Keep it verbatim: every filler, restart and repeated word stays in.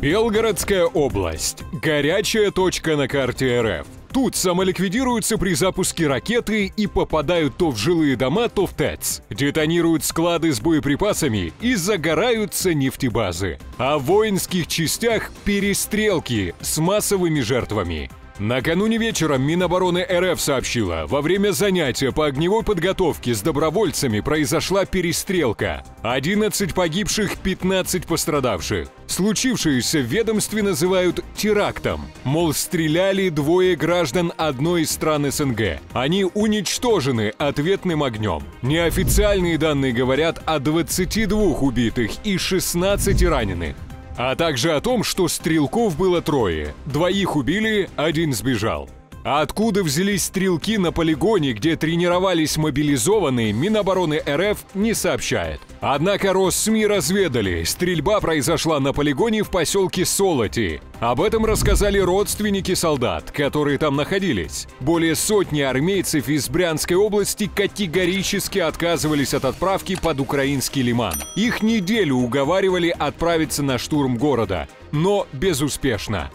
Белгородская область. Горячая точка на карте РФ. Тут самоликвидируются при запуске ракеты и попадают то в жилые дома, то в ТЭЦ. Детонируют склады с боеприпасами и загораются нефтебазы. А в воинских частях перестрелки с массовыми жертвами. Накануне вечером Минобороны РФ сообщила, во время занятия по огневой подготовке с добровольцами произошла перестрелка. одиннадцать погибших, пятнадцать пострадавших. Случившееся в ведомстве называют терактом. Мол, стреляли двое граждан одной из стран СНГ. Они уничтожены ответным огнем. Неофициальные данные говорят о двадцати двух убитых и шестнадцати раненых. А также о том, что стрелков было трое. Двоих убили, один сбежал. А откуда взялись стрелки на полигоне, где тренировались мобилизованные, Минобороны РФ не сообщает. Однако РосСМИ разведали, стрельба произошла на полигоне в поселке Солоти. Об этом рассказали родственники солдат, которые там находились. Более сотни армейцев из Брянской области категорически отказывались от отправки под украинский лиман. Их неделю уговаривали отправиться на штурм города, но безуспешно.